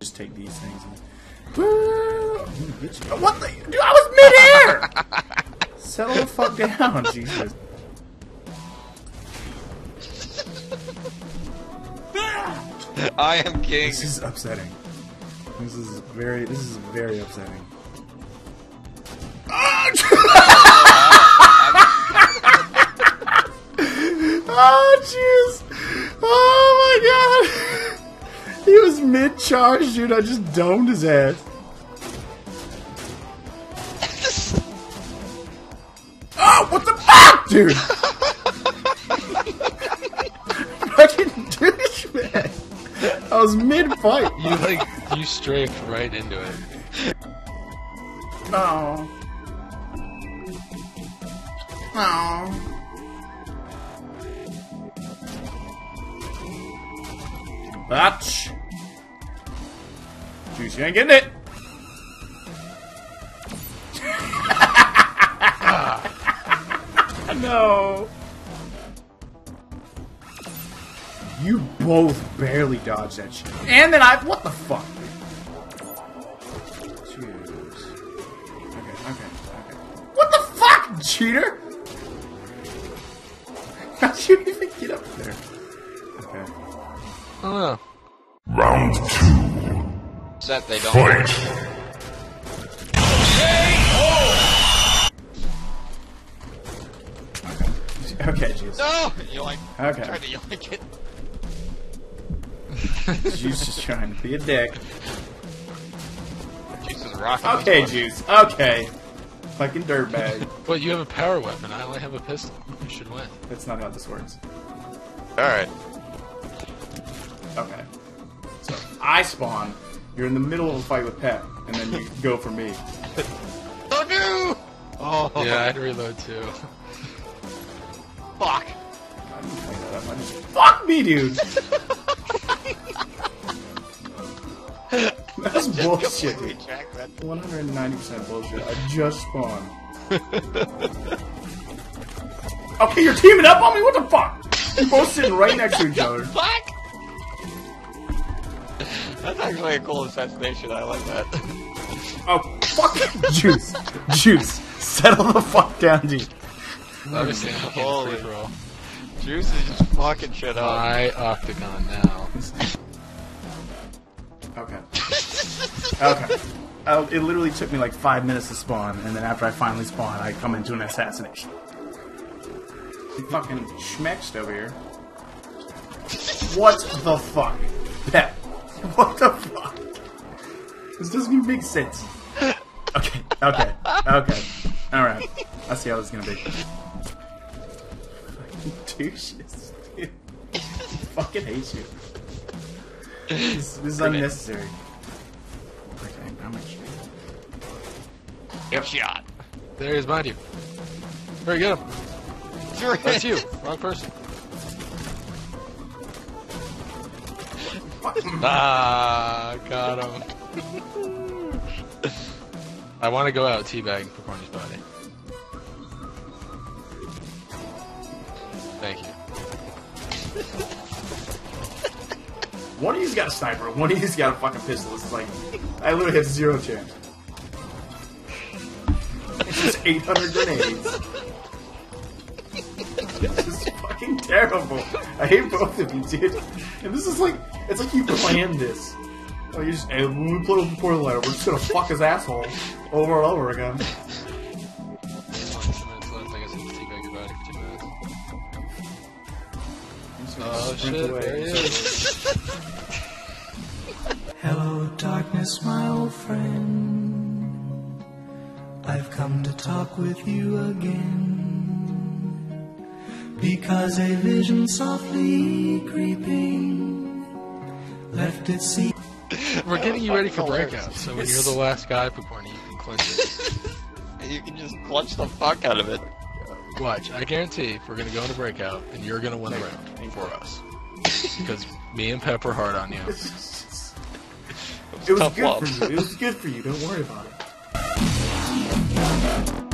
Just take these things. And... What the? Dude, I was mid-air! Settle the fuck down, Jesus. I am king. This is upsetting. This is very upsetting. Oh jeez! Oh my god! He was mid-charge, dude. I just domed his ass. Oh, what the fuck, dude! Fucking douchebag! I was mid-fight. You like you strafed right into it. No. No. Batch! Juice, you ain't getting it! No! You both barely dodged that shit. And then what the fuck? Cheaters. Okay. What the fuck, cheater? How'd you even get up there? Okay. Oh. Round 2. Set they don't. Fight. Okay, jeez. No! You're like, okay. Trying to yell at it. Juice is trying to be a dick. Juice is rocking. Okay, Juice. Okay. Fucking dirtbag. Well, you have a power weapon. I only have a pistol. You should win. That's not how this works. Alright. Okay. So, I spawn, you're in the middle of a fight with Pep, and then you go for me. Oh no! Oh, yeah, I'd reload too. Fuck! I didn't play that up. I just... Fuck me, dude! That's bullshit, dude. 190% bullshit. I just spawned. Okay, you're teaming up on me? What the fuck? You're both sitting right next to each other. Fuck! That's actually a cool assassination, I like that. Oh, fuck! Juice! Juice! Settle the fuck down, dude. Holy bro. Juice is just fucking shit up. My octagon now. Okay. Okay. It literally took me like 5 minutes to spawn, and then after I finally spawn, I come into an assassination. He fucking schmexed over here. What the fuck? Pep. What the fuck? This doesn't even make sense. Okay. Alright. I see how this is gonna be. Fucking douches, dude. I fucking hate you. This is unnecessary. Okay, how much? Yep, shot. There he is behind you. Hurry, get him. That's you. Wrong person. Ah, got him. I want to go out teabagging for Corny's body. Thank you. One of you's got a sniper, one of you's got a fucking pistol. It's like, I literally have zero chance. It's just 800 grenades. This is fucking terrible. I hate both of you, dude. And this is like, it's like you planned this. Oh, you just, hey, when we play with the portal ladder, we're just gonna fuck his asshole over and over again. Oh shit, there he is. Hello darkness, my old friend. I've come to talk with you again. Because a vision softly creeping left its seat. We're getting you ready for breakout, so when you're the last guy, Picorni, you can clinch it. You can just clutch the fuck out of it. Watch, I guarantee if we're gonna go into breakout, and you're gonna win the round for us. Because me and Pep are hard on you. It was good for you, don't worry about it.